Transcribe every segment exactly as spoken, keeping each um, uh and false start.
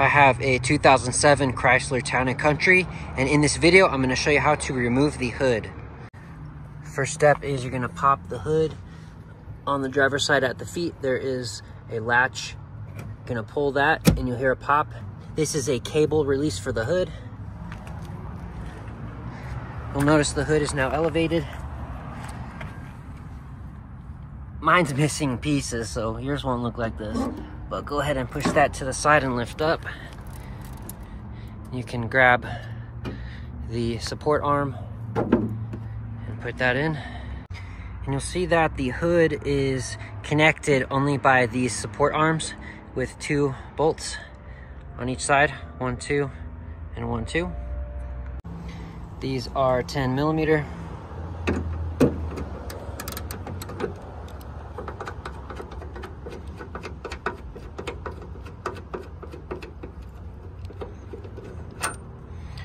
I have a two thousand seven Chrysler Town and Country, and in this video I'm going to show you how to remove the hood. First step is you're going to pop the hood on the driver's side at the feet. There is a latch. You're going to pull that and you'll hear a pop. This is a cable release for the hood. You'll notice the hood is now elevated. Mine's missing pieces, so yours won't look like this. But go ahead and push that to the side and lift up. You can grab the support arm and put that in. And you'll see that the hood is connected only by these support arms with two bolts on each side, one, two, and one, two. These are ten millimeter.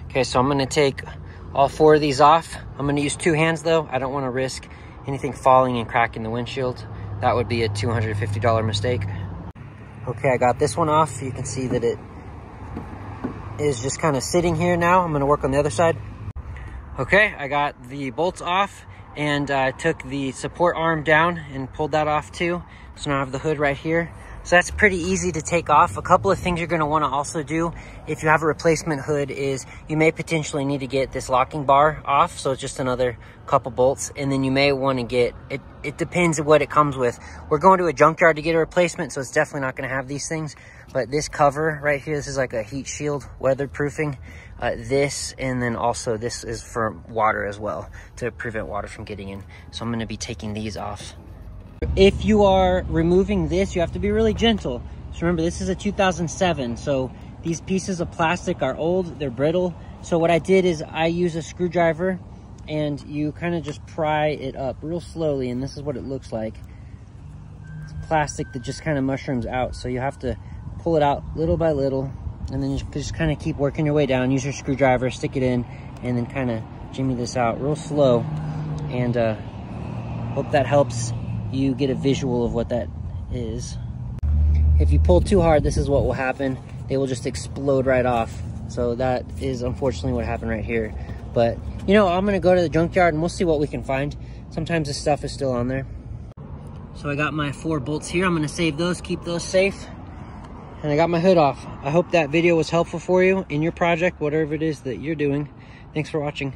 Okay, so I'm gonna take all four of these off. I'm gonna use two hands though. I don't wanna risk anything falling and cracking the windshield. That would be a two hundred fifty dollar mistake. Okay, I got this one off. You can see that it is just kind of sitting here now. I'm gonna work on the other side. Okay, I got the bolts off and I uh, took the support arm down and pulled that off too. So now I have the hood right here. So that's pretty easy to take off. A couple of things you're gonna wanna also do if you have a replacement hood is you may potentially need to get this locking bar off, so it's just another couple bolts, and then you may wanna get, it, it depends on what it comes with. We're going to a junkyard to get a replacement, so it's definitely not gonna have these things, but this cover right here, this is like a heat shield, weatherproofing, uh, this, and then also this is for water as well, to prevent water from getting in. So I'm gonna be taking these off. If you are removing this, you have to be really gentle. So remember, this is a two thousand seven, so these pieces of plastic are old, they're brittle. So what I did is I use a screwdriver and you kind of just pry it up real slowly, and this is what it looks like. It's plastic that just kind of mushrooms out, so you have to pull it out little by little, and then you just kind of keep working your way down. Use your screwdriver, stick it in, and then kind of jimmy this out real slow, and uh, hope that helps you get a visual of what that is. If you pull too hard, this is what will happen. They will just explode right off. So that is unfortunately what happened right here. But you know, I'm gonna go to the junkyard and we'll see what we can find. Sometimes this stuff is still on there. So I got my four bolts here. I'm gonna save those, keep those safe. And I got my hood off. I hope that video was helpful for you in your project, whatever it is that you're doing. Thanks for watching.